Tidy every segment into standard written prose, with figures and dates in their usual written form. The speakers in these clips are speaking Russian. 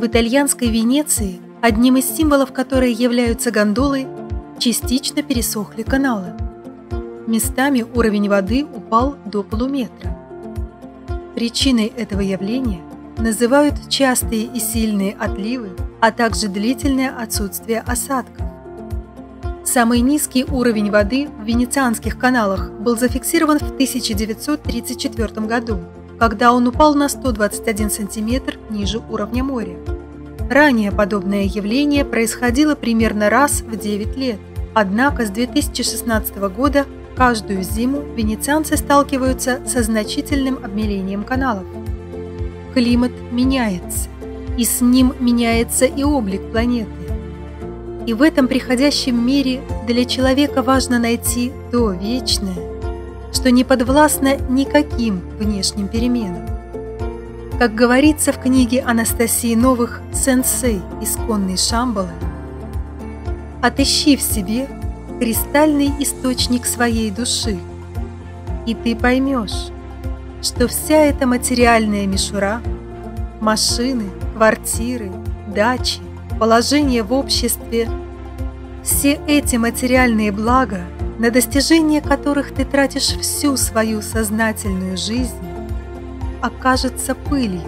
В итальянской Венеции, одним из символов которой являются гондолы, частично пересохли каналы. Местами уровень воды упал до полуметра. Причиной этого явления называют частые и сильные отливы, а также длительное отсутствие осадков. Самый низкий уровень воды в венецианских каналах был зафиксирован в 1934 году, когда он упал на 121 см ниже уровня моря. Ранее подобное явление происходило примерно раз в 9 лет, однако с 2016 года каждую зиму венецианцы сталкиваются со значительным обмелением каналов. Климат меняется, и с ним меняется и облик планеты. И в этом приходящем мире для человека важно найти то вечное, что не подвластно никаким внешним переменам. Как говорится в книге Анастасии Новых «Сэнсэй. Исконный Шамбалы», «Отыщи в себе кристальный источник своей души, и ты поймешь, что вся эта материальная мишура, машины, квартиры, дачи, положение в обществе, все эти материальные блага, на достижение которых ты тратишь всю свою сознательную жизнь, окажется пылью,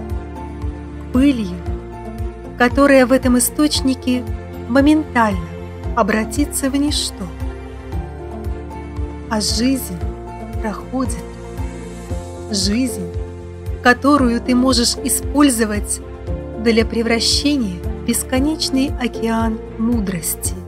пылью, которая в этом источнике моментально обратится в ничто. А жизнь проходит, жизнь, которую ты можешь использовать для превращения в бесконечный океан мудрости».